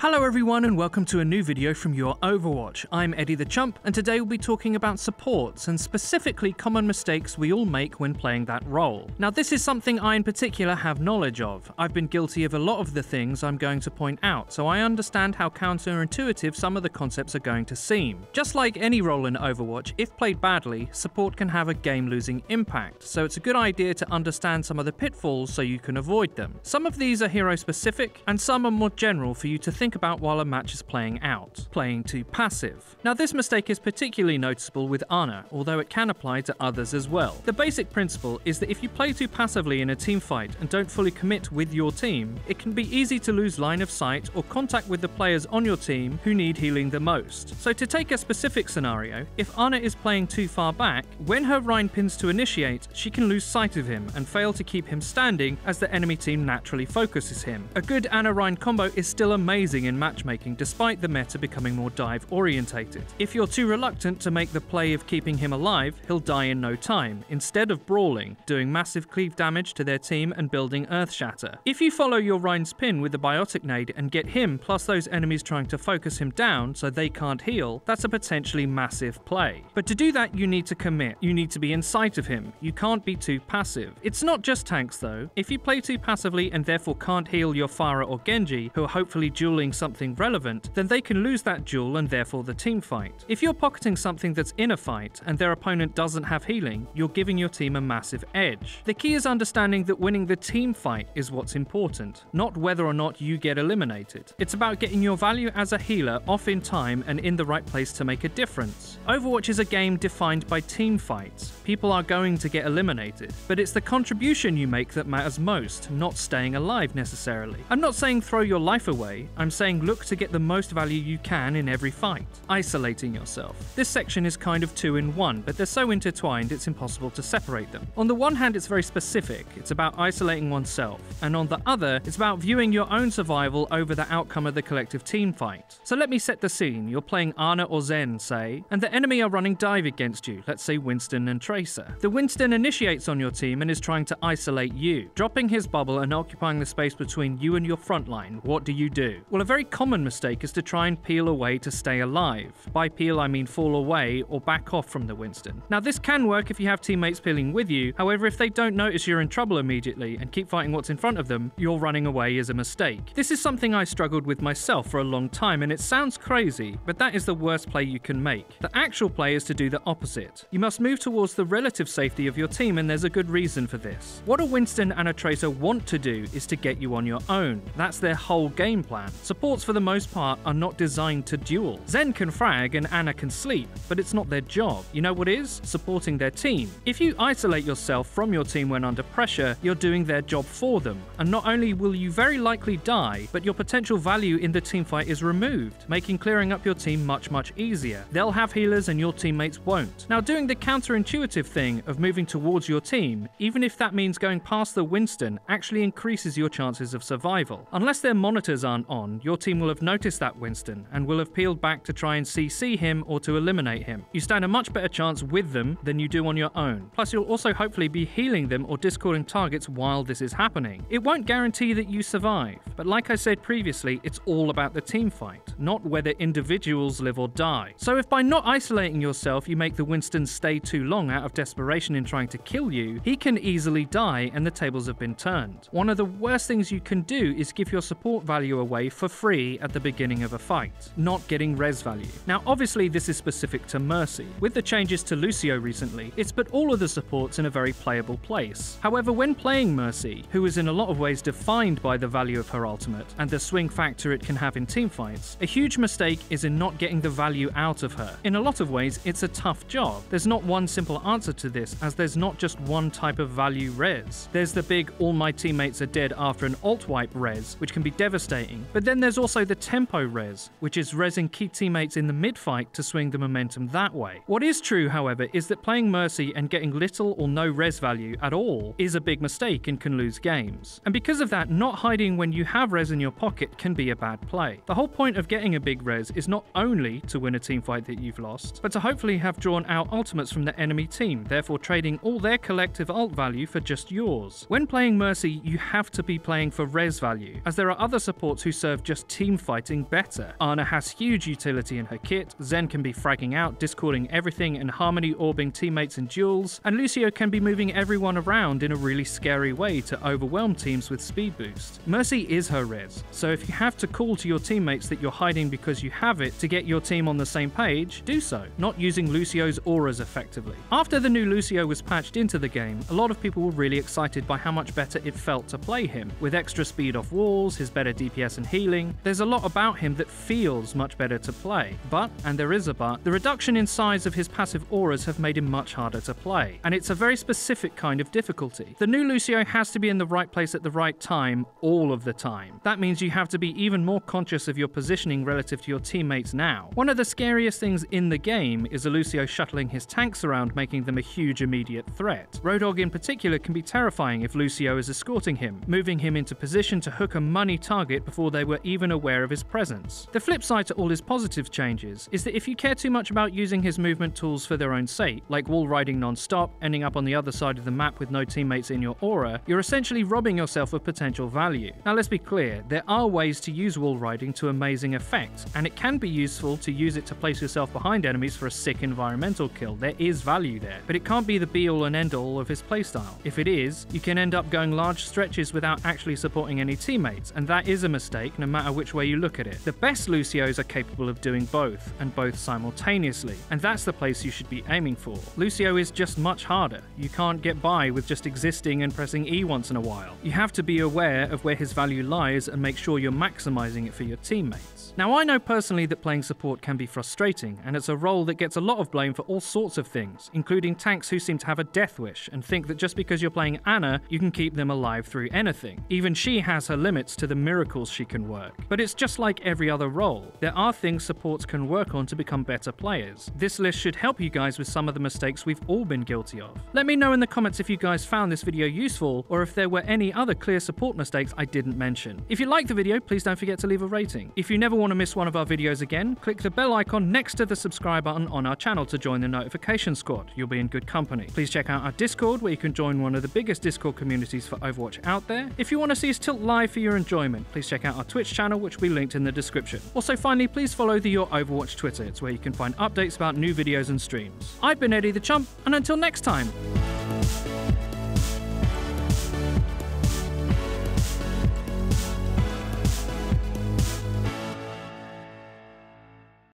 Hello everyone and welcome to a new video from Your Overwatch. I'm Eddie the Chump and today we'll be talking about supports and specifically common mistakes we all make when playing that role. Now this is something I in particular have knowledge of. I've been guilty of a lot of the things I'm going to point out, so I understand how counterintuitive some of the concepts are going to seem. Just like any role in Overwatch, if played badly, support can have a game-losing impact, so it's a good idea to understand some of the pitfalls so you can avoid them. Some of these are hero-specific and some are more general for you to think about while a match is playing out. Playing too passive. Now this mistake is particularly noticeable with Ana, although it can apply to others as well. The basic principle is that if you play too passively in a teamfight and don't fully commit with your team, it can be easy to lose line of sight or contact with the players on your team who need healing the most. So to take a specific scenario, if Ana is playing too far back, when her Rein pins to initiate, she can lose sight of him and fail to keep him standing as the enemy team naturally focuses him. A good Ana-Rein combo is still amazing in matchmaking despite the meta becoming more dive orientated. If you're too reluctant to make the play of keeping him alive, he'll die in no time, instead of brawling, doing massive cleave damage to their team and building Earth Shatter. If you follow your Rein's pin with the Biotic Nade and get him plus those enemies trying to focus him down so they can't heal, that's a potentially massive play. But to do that you need to commit, you need to be in sight of him, you can't be too passive. It's not just tanks though. If you play too passively and therefore can't heal your Pharah or Genji, who are hopefully dueling something relevant, then they can lose that duel and therefore the team fight. If you're pocketing something that's in a fight and their opponent doesn't have healing, you're giving your team a massive edge. The key is understanding that winning the team fight is what's important, not whether or not you get eliminated. It's about getting your value as a healer off in time and in the right place to make a difference. Overwatch is a game defined by team fights. People are going to get eliminated, but it's the contribution you make that matters most, not staying alive necessarily. I'm not saying throw your life away, I'm saying look to get the most value you can in every fight, isolating yourself. This section is kind of two in one, but they're so intertwined it's impossible to separate them. On the one hand it's very specific, it's about isolating oneself, and on the other it's about viewing your own survival over the outcome of the collective team fight. So let me set the scene, you're playing Ana or Zen, say, and the enemy are running dive against you, let's say Winston and Tracer. The Winston initiates on your team and is trying to isolate you, dropping his bubble and occupying the space between you and your front line. What do you do? Well, a very common mistake is to try and peel away to stay alive. By peel I mean fall away or back off from the Winston. Now this can work if you have teammates peeling with you, however if they don't notice you're in trouble immediately and keep fighting what's in front of them, your running away is a mistake. This is something I struggled with myself for a long time and it sounds crazy, but that is the worst play you can make. The actual play is to do the opposite. You must move towards the relative safety of your team and there's a good reason for this. What a Winston and a Tracer want to do is to get you on your own. That's their whole game plan. Supports for the most part are not designed to duel. Zen can frag and Ana can sleep, but it's not their job. You know what is? Supporting their team. If you isolate yourself from your team when under pressure, you're doing their job for them, and not only will you very likely die, but your potential value in the teamfight is removed, making clearing up your team much easier. They'll have healers and your teammates won't. Now doing the counterintuitive thing of moving towards your team, even if that means going past the Winston, actually increases your chances of survival. Unless their monitors aren't on, your team will have noticed that Winston and will have peeled back to try and CC him or to eliminate him. You stand a much better chance with them than you do on your own. Plus you'll also hopefully be healing them or discording targets while this is happening. It won't guarantee that you survive, but like I said previously, it's all about the team fight, not whether individuals live or die. So if by not isolating yourself you make the Winston stay too long out of desperation in trying to kill you, he can easily die and the tables have been turned. One of the worst things you can do is give your support value away for free at the beginning of a fight, not getting res value. Now obviously this is specific to Mercy. With the changes to Lucio recently, it's put all of the supports in a very playable place. However, when playing Mercy, who is in a lot of ways defined by the value of her ultimate and the swing factor it can have in teamfights, a huge mistake is in not getting the value out of her. In a lot of ways it's a tough job. There's not one simple answer to this as there's not just one type of value res. There's the big all my teammates are dead after an alt wipe res, which can be devastating, but then there's also the tempo res, which is resing key teammates in the mid-fight to swing the momentum that way. What is true, however, is that playing Mercy and getting little or no res value at all is a big mistake and can lose games. And because of that, not hiding when you have res in your pocket can be a bad play. The whole point of getting a big res is not only to win a teamfight that you've lost, but to hopefully have drawn out ultimates from the enemy team, therefore trading all their collective ult value for just yours. When playing Mercy, you have to be playing for res value, as there are other supports who serve just team fighting better. Ana has huge utility in her kit, Zen can be fragging out, discording everything, and Harmony orbing teammates in duels, and Lucio can be moving everyone around in a really scary way to overwhelm teams with speed boost. Mercy is her res, so if you have to call to your teammates that you're hiding because you have it to get your team on the same page, do so, not using Lucio's auras effectively. After the new Lucio was patched into the game, a lot of people were really excited by how much better it felt to play him, with extra speed off walls, his better DPS and healing. There's a lot about him that feels much better to play, but, and there is a but, the reduction in size of his passive auras have made him much harder to play, and it's a very specific kind of difficulty. The new Lucio has to be in the right place at the right time, all of the time. That means you have to be even more conscious of your positioning relative to your teammates now. One of the scariest things in the game is a Lucio shuttling his tanks around, making them a huge immediate threat. Roadhog in particular can be terrifying if Lucio is escorting him, moving him into position to hook a money target before they were even aware of his presence. The flip side to all his positive changes is that if you care too much about using his movement tools for their own sake, like wall riding non-stop, ending up on the other side of the map with no teammates in your aura, you're essentially robbing yourself of potential value. Now let's be clear, there are ways to use wall riding to amazing effect, and it can be useful to use it to place yourself behind enemies for a sick environmental kill. There is value there, but it can't be the be-all and end-all of his playstyle. If it is, you can end up going large stretches without actually supporting any teammates, and that is a mistake no matter which way you look at it. The best Lucios are capable of doing both, and both simultaneously, and that's the place you should be aiming for. Lucio is just much harder. You can't get by with just existing and pressing E once in a while. You have to be aware of where his value lies and make sure you're maximizing it for your teammates. Now I know personally that playing support can be frustrating, and it's a role that gets a lot of blame for all sorts of things, including tanks who seem to have a death wish and think that just because you're playing Ana, you can keep them alive through anything. Even she has her limits to the miracles she can work. But it's just like every other role. There are things supports can work on to become better players. This list should help you guys with some of the mistakes we've all been guilty of. Let me know in the comments if you guys found this video useful, or if there were any other clear support mistakes I didn't mention. If you liked the video, please don't forget to leave a rating. If you never want to miss one of our videos again, click the bell icon next to the subscribe button on our channel to join the notification squad. You'll be in good company. Please check out our Discord, where you can join one of the biggest Discord communities for Overwatch out there. If you want to see us tilt live for your enjoyment, please check out our Twitch channel, which will be linked in the description. Also, finally, please follow the Your Overwatch Twitter. It's where you can find updates about new videos and streams. I've been Eddie the Chump, and until next time.